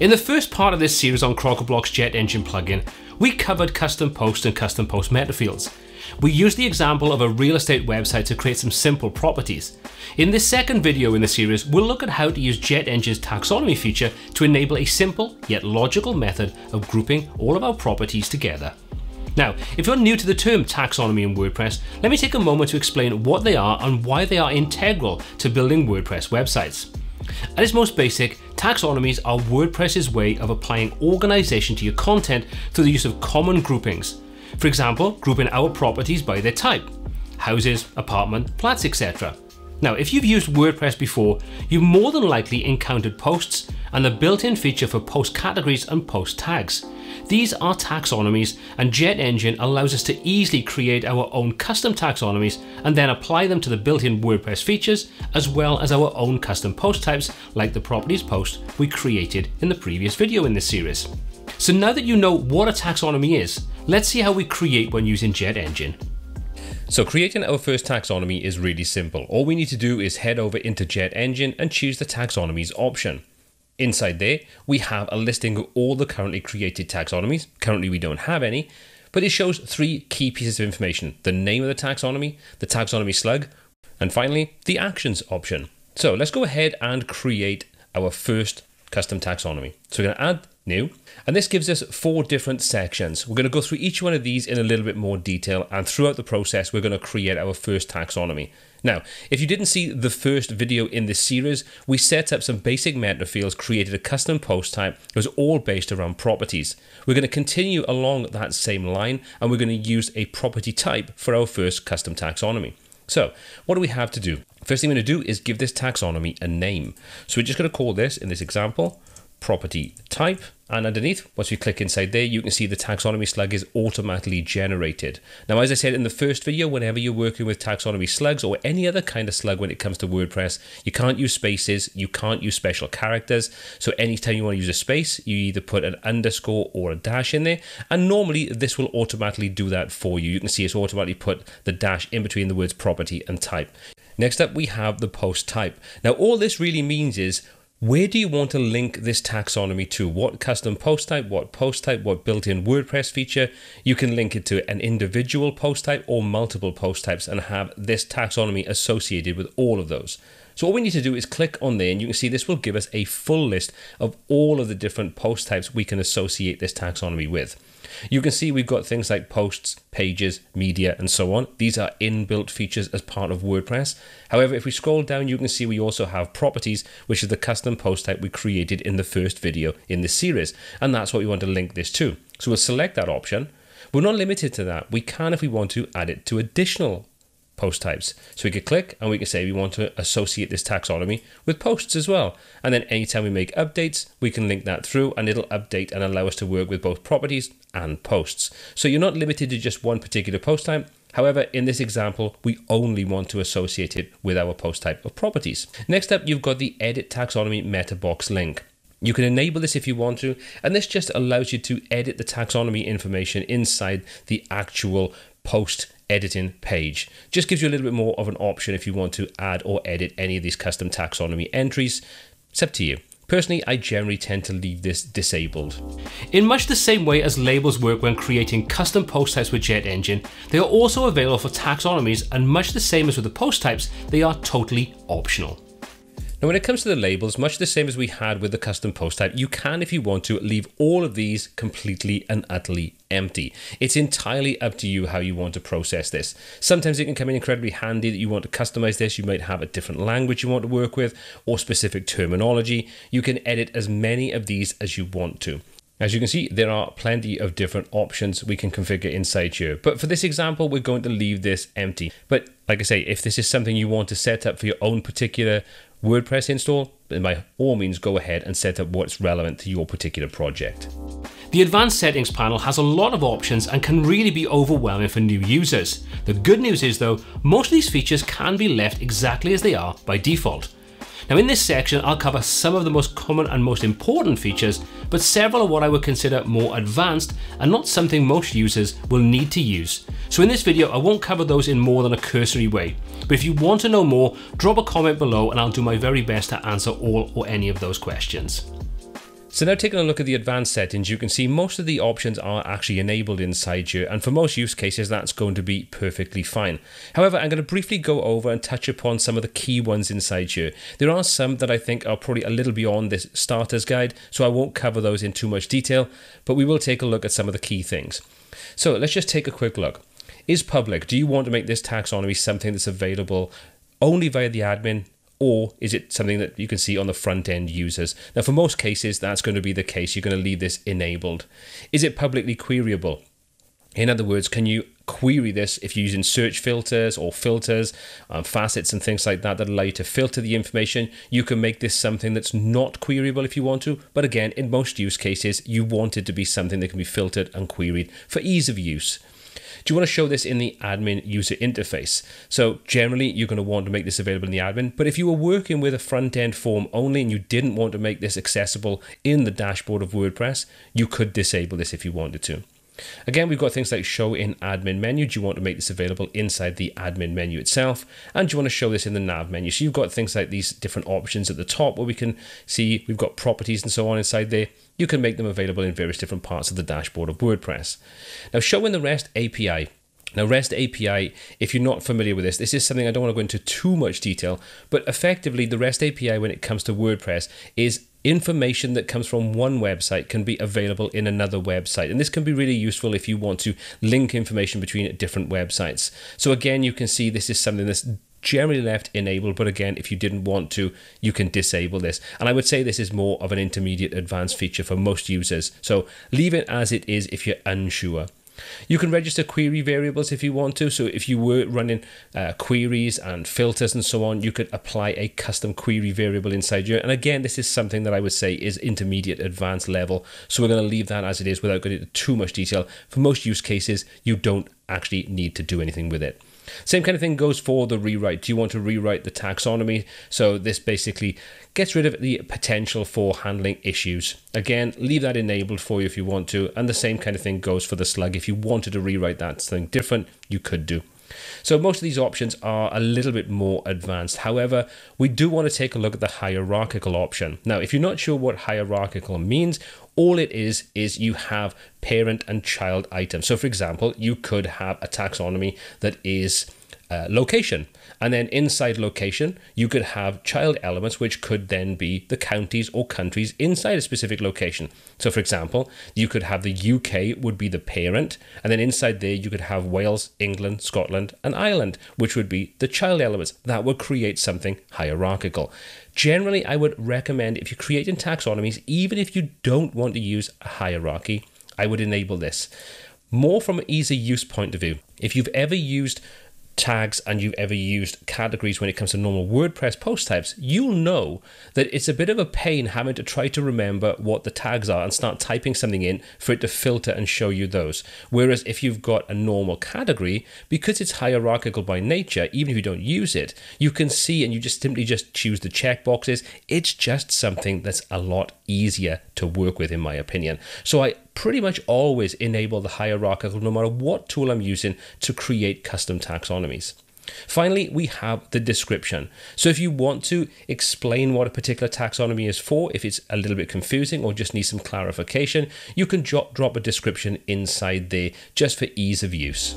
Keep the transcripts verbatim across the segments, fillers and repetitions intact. In the first part of this series on Crocoblock's Jet Engine plugin, we covered custom posts and custom post meta fields. We used the example of a real estate website to create some simple properties. In this second video in the series, we'll look at how to use Jet Engine's taxonomy feature to enable a simple yet logical method of grouping all of our properties together. Now, if you're new to the term taxonomy in WordPress, let me take a moment to explain what they are and why they are integral to building WordPress websites. At its most basic, taxonomies are WordPress's way of applying organization to your content through the use of common groupings. For example, grouping our properties by their type: houses, apartment, flats, et cetera. Now, if you've used WordPress before, you've more than likely encountered posts and the built-in feature for post categories and post tags. These are taxonomies, and Jet Engine allows us to easily create our own custom taxonomies and then apply them to the built-in WordPress features, as well as our own custom post types like the properties post we created in the previous video in this series. So now that you know what a taxonomy is, let's see how we create one using Jet Engine. So creating our first taxonomy is really simple. All we need to do is head over into Jet Engine and choose the taxonomies option. Inside there, we have a listing of all the currently created taxonomies. Currently we don't have any, but it shows three key pieces of information: the name of the taxonomy, the taxonomy slug, and finally the actions option. So let's go ahead and create our first custom taxonomy. So we're gonna add new, and this gives us four different sections. We're going to go through each one of these in a little bit more detail, and throughout the process we're going to create our first taxonomy. Now, if you didn't see the first video in this series, we set up some basic meta fields, created a custom post type. It was all based around properties. We're going to continue along that same line, and we're going to use a property type for our first custom taxonomy. So what do we have to do? First thing we're going to do is give this taxonomy a name. So we're just going to call this, in this example, property type, and underneath, once we click inside there, you can see the taxonomy slug is automatically generated. Now, as I said in the first video, whenever you're working with taxonomy slugs or any other kind of slug when it comes to WordPress, you can't use spaces, you can't use special characters. So anytime you want to use a space, you either put an underscore or a dash in there, and normally this will automatically do that for you. You can see it's automatically put the dash in between the words property and type. Next up, we have the post type. Now, all this really means is, where do you want to link this taxonomy to? What custom post type, what post type, what built-in WordPress feature? You can link it to an individual post type or multiple post types and have this taxonomy associated with all of those. So all we need to do is click on there, and you can see this will give us a full list of all of the different post types we can associate this taxonomy with. You can see we've got things like posts, pages, media, and so on. These are inbuilt features as part of WordPress. However, if we scroll down, you can see we also have properties, which is the custom post type we created in the first video in this series, and that's what we want to link this to. So we'll select that option. We're not limited to that. We can, if we want to, add it to additional post types. So we could click and we can say we want to associate this taxonomy with posts as well. And then anytime we make updates, we can link that through, and it'll update and allow us to work with both properties and posts. So you're not limited to just one particular post type. However, in this example, we only want to associate it with our post type of properties. Next up, you've got the edit taxonomy meta box link. You can enable this if you want to, and this just allows you to edit the taxonomy information inside the actual post editing page. Just gives you a little bit more of an option if you want to add or edit any of these custom taxonomy entries. It's up to you. Personally, I generally tend to leave this disabled. In much the same way as labels work when creating custom post types with Jet Engine, they are also available for taxonomies, and much the same as with the post types, they are totally optional. Now, when it comes to the labels, much the same as we had with the custom post type, you can, if you want to, leave all of these completely and utterly empty. It's entirely up to you how you want to process this. Sometimes it can come in incredibly handy that you want to customize this. You might have a different language you want to work with or specific terminology. You can edit as many of these as you want to. As you can see, there are plenty of different options we can configure inside here. But for this example, we're going to leave this empty. But like I say, if this is something you want to set up for your own particular WordPress install, then by all means go ahead and set up what's relevant to your particular project. The advanced settings panel has a lot of options and can really be overwhelming for new users. The good news is though, most of these features can be left exactly as they are by default. Now, in this section, I'll cover some of the most common and most important features, but several are what I would consider more advanced and not something most users will need to use. So in this video, I won't cover those in more than a cursory way. But if you want to know more, drop a comment below and I'll do my very best to answer all or any of those questions. So now taking a look at the advanced settings, you can see most of the options are actually enabled inside here, and for most use cases that's going to be perfectly fine. However, I'm going to briefly go over and touch upon some of the key ones inside here. There are some that I think are probably a little beyond this starter's guide, so I won't cover those in too much detail, but we will take a look at some of the key things. So let's just take a quick look. Is public? Do you want to make this taxonomy something that's available only via the admin? Or is it something that you can see on the front end users? Now, for most cases, that's going to be the case. You're going to leave this enabled. Is it publicly queryable? In other words, can you query this if you're using search filters or filters, um, facets and things like that that allow you to filter the information? You can make this something that's not queryable if you want to. But again, in most use cases, you want it to be something that can be filtered and queried for ease of use. Do you want to show this in the admin user interface? So generally, you're going to want to make this available in the admin. But if you were working with a front-end form only and you didn't want to make this accessible in the dashboard of WordPress, you could disable this if you wanted to. Again, we've got things like show in admin menu. Do you want to make this available inside the admin menu itself? And do you want to show this in the nav menu? So you've got things like these different options at the top where we can see we've got properties and so on inside there. You can make them available in various different parts of the dashboard of WordPress. Now, show in the REST A P I. Now, REST A P I, if you're not familiar with this, this is something I don't want to go into too much detail, but effectively the REST A P I when it comes to WordPress is information that comes from one website can be available in another website. And this can be really useful if you want to link information between different websites. So again, you can see this is something that's generally left enabled, but again, if you didn't want to, you can disable this. And I would say this is more of an intermediate advanced feature for most users. So leave it as it is if you're unsure. You can register query variables if you want to. So if you were running uh, queries and filters and so on, you could apply a custom query variable inside here. And again, this is something that I would say is intermediate advanced level. So we're going to leave that as it is without going into too much detail. For most use cases, you don't actually need to do anything with it. Same kind of thing goes for the rewrite. Do you want to rewrite the taxonomy? So this basically gets rid of the potential for handling issues. Again, leave that enabled for you if you want to. And the same kind of thing goes for the slug. If you wanted to rewrite that something different, you could do. So most of these options are a little bit more advanced. However, we do want to take a look at the hierarchical option. Now, if you're not sure what hierarchical means, all it is is you have parent and child items. So for example, you could have a taxonomy that is uh, location. And then inside location, you could have child elements, which could then be the counties or countries inside a specific location. So for example, you could have the U K would be the parent. And then inside there, you could have Wales, England, Scotland, and Ireland, which would be the child elements. That would create something hierarchical. Generally, I would recommend if you're creating taxonomies, even if you don't want to use a hierarchy, I would enable this. More from an easy use point of view, if you've ever used tags and you've ever used categories when it comes to normal WordPress post types, you'll know that it's a bit of a pain having to try to remember what the tags are and start typing something in for it to filter and show you those. Whereas if you've got a normal category, because it's hierarchical by nature, even if you don't use it, you can see and you just simply just choose the checkboxes. It's just something that's a lot easier to work with, in my opinion. So I pretty much always enable the hierarchical no matter what tool I'm using to create custom taxonomies. Finally, we have the description. So if you want to explain what a particular taxonomy is for, if it's a little bit confusing or just need some clarification, you can drop drop a description inside there just for ease of use.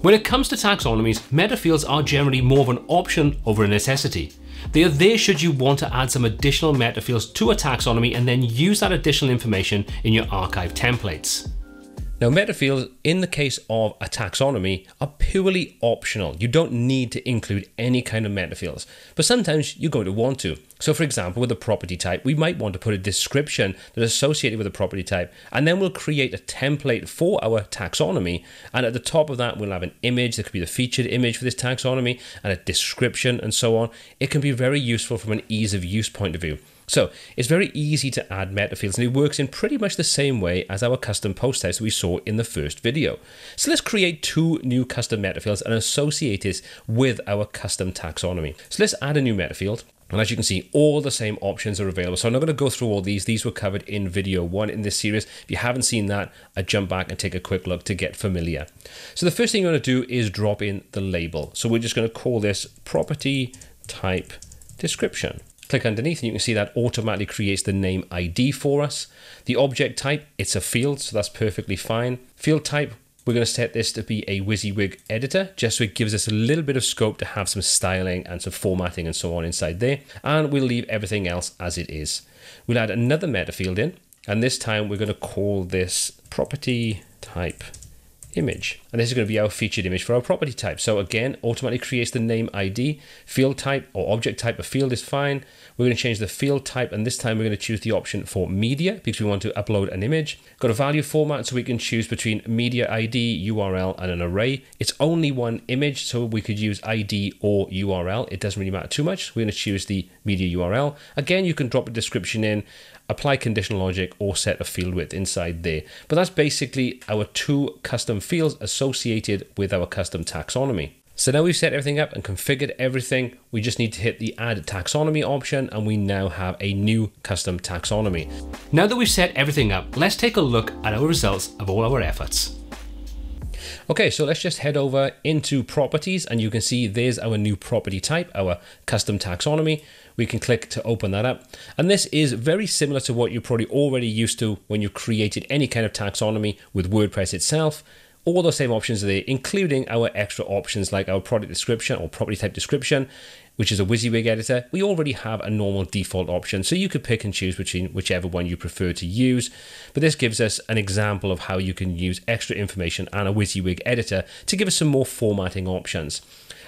When it comes to taxonomies, metafields are generally more of an option over a necessity. They are there should you want to add some additional metafields to a taxonomy and then use that additional information in your archive templates. Now, metafields, in the case of a taxonomy, are purely optional. You don't need to include any kind of metafields, but sometimes you're going to want to. So for example, with a property type, we might want to put a description that's associated with a property type, and then we'll create a template for our taxonomy. And at the top of that, we'll have an image that could be the featured image for this taxonomy and a description and so on. It can be very useful from an ease of use point of view. So it's very easy to add metafields, and it works in pretty much the same way as our custom post types that we saw in the first video. So let's create two new custom metafields and associate this with our custom taxonomy. So let's add a new metafield. And as you can see, all the same options are available. So I'm not going to go through all these. These were covered in video one in this series. If you haven't seen that, I jump back and take a quick look to get familiar. So the first thing you want to do is drop in the label. So we're just going to call this property type description. Click underneath and you can see that automatically creates the name I D for us. The object type, it's a field, so that's perfectly fine. Field type, we're going to set this to be a WYSIWYG editor, just so it gives us a little bit of scope to have some styling and some formatting and so on inside there. And we'll leave everything else as it is. We'll add another meta field in, and this time we're going to call this property type image. And this is going to be our featured image for our property type. So again, automatically creates the name I D, field type or object type of field is fine. We're going to change the field type, and this time we're going to choose the option for media because we want to upload an image. Got a value format, so we can choose between media I D, U R L and an array. It's only one image, so we could use I D or U R L. It doesn't really matter too much. We're going to choose the media U R L. Again, you can drop a description in, apply conditional logic or set a field width inside there. But that's basically our two custom fields associated with our custom taxonomy. So now we've set everything up and configured everything. We just need to hit the add taxonomy option and we now have a new custom taxonomy. Now that we've set everything up, let's take a look at our results of all our efforts. Okay, so let's just head over into properties and you can see there's our new property type, our custom taxonomy. We can click to open that up. And this is very similar to what you're probably already used to when you created any kind of taxonomy with WordPress itself. All those same options are there, including our extra options like our product description or property type description, which is a WYSIWYG editor. We already have a normal default option, so you could pick and choose between whichever one you prefer to use. But this gives us an example of how you can use extra information and a WYSIWYG editor to give us some more formatting options.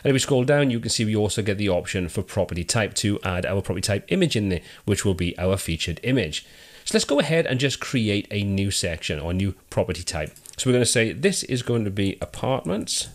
And if we scroll down, you can see we also get the option for property type to add our property type image in there, which will be our featured image. So let's go ahead and just create a new section or a new property type. So we're going to say this is going to be apartments.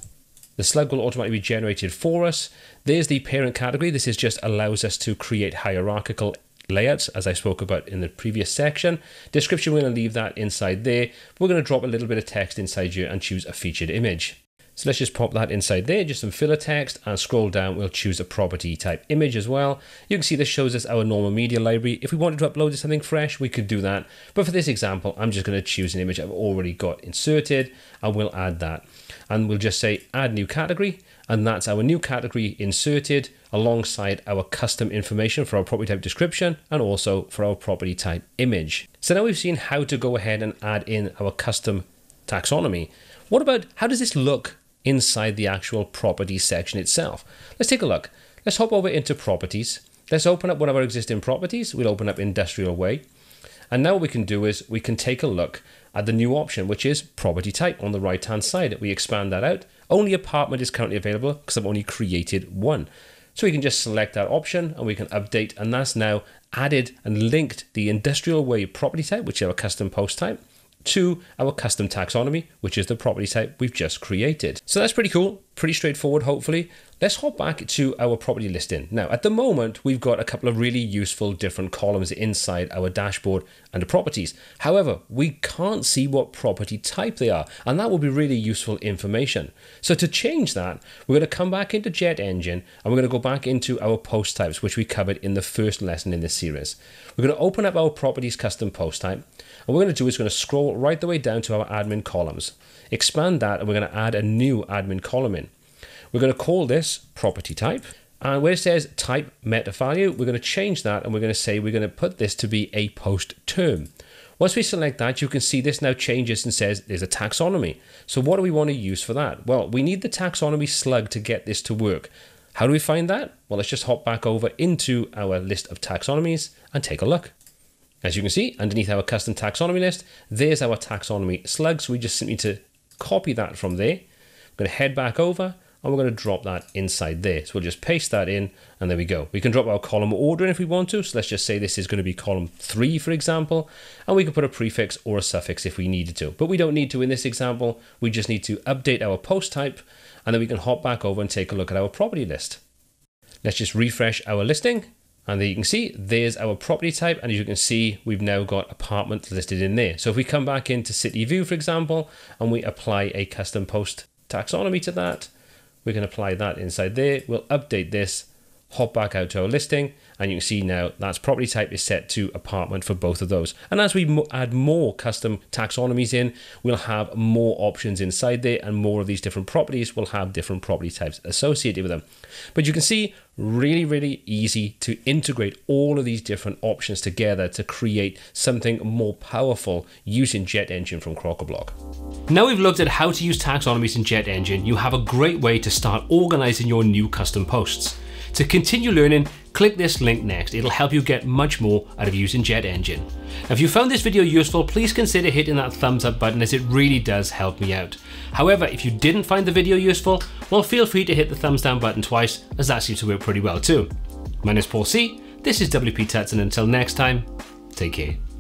The slug will automatically be generated for us. There's the parent category. This is just allows us to create hierarchical layouts, as I spoke about in the previous section. Description, we're going to leave that inside there. We're going to drop a little bit of text inside here and choose a featured image. So let's just pop that inside there, just some filler text, and scroll down, we'll choose a property type image as well. You can see this shows us our normal media library. If we wanted to upload something fresh, we could do that. But for this example, I'm just going to choose an image I've already got inserted, and we'll add that. And we'll just say add new category, and that's our new category inserted alongside our custom information for our property type description and also for our property type image. So now we've seen how to go ahead and add in our custom taxonomy. What about, how does this look inside the actual property section itself? Let's take a look. Let's hop over into properties. Let's open up one of our existing properties. We'll open up Industrial Way. And now what we can do is we can take a look at the new option, which is property type on the right-hand side. We expand that out. Only apartment is currently available because I've only created one. So we can just select that option and we can update, and that's now added and linked the Industrial Way property type, which is our custom post type, to our custom taxonomy, which is the property type we've just created. So that's pretty cool, pretty straightforward, hopefully. Let's hop back to our property listing. Now, at the moment, we've got a couple of really useful different columns inside our dashboard under properties. However, we can't see what property type they are, and that will be really useful information. So to change that, we're going to come back into Jet Engine, and we're going to go back into our post types, which we covered in the first lesson in this series. We're going to open up our properties custom post type, and we're going to do is going to scroll right the way down to our admin columns, expand that, and we're going to add a new admin column in. We're going to call this property type, and where it says type meta value, we're going to change that, and we're going to say we're going to put this to be a post term. Once we select that, you can see this now changes and says there's a taxonomy. So what do we want to use for that? Well, we need the taxonomy slug to get this to work. How do we find that? Well, let's just hop back over into our list of taxonomies and take a look. As you can see, underneath our custom taxonomy list, there's our taxonomy slug. So we just simply need to copy that from there. We're going to head back over, and we're going to drop that inside there. So we'll just paste that in, and there we go. We can drop our column order in if we want to. So let's just say this is going to be column three, for example, and we can put a prefix or a suffix if we needed to. But we don't need to in this example. We just need to update our post type, and then we can hop back over and take a look at our property list. Let's just refresh our listing. And there you can see, there's our property type. And as you can see, we've now got apartment listed in there. So if we come back into City View, for example, and we apply a custom post taxonomy to that, we can apply that inside there. We'll update this, hop back out to our listing, and you can see now that's property type is set to apartment for both of those. And as we mo add more custom taxonomies in, we'll have more options inside there, and more of these different properties will have different property types associated with them. But you can see really, really easy to integrate all of these different options together to create something more powerful using Jet Engine from Crocoblock. Now we've looked at how to use taxonomies in Jet Engine, you have a great way to start organizing your new custom posts. To continue learning, click this link next. It'll help you get much more out of using Jet Engine. Now, if you found this video useful, please consider hitting that thumbs up button, as it really does help me out. However, if you didn't find the video useful, well, feel free to hit the thumbs down button twice, as that seems to work pretty well too. My name is Paul C, this is W P Tuts, and until next time, take care.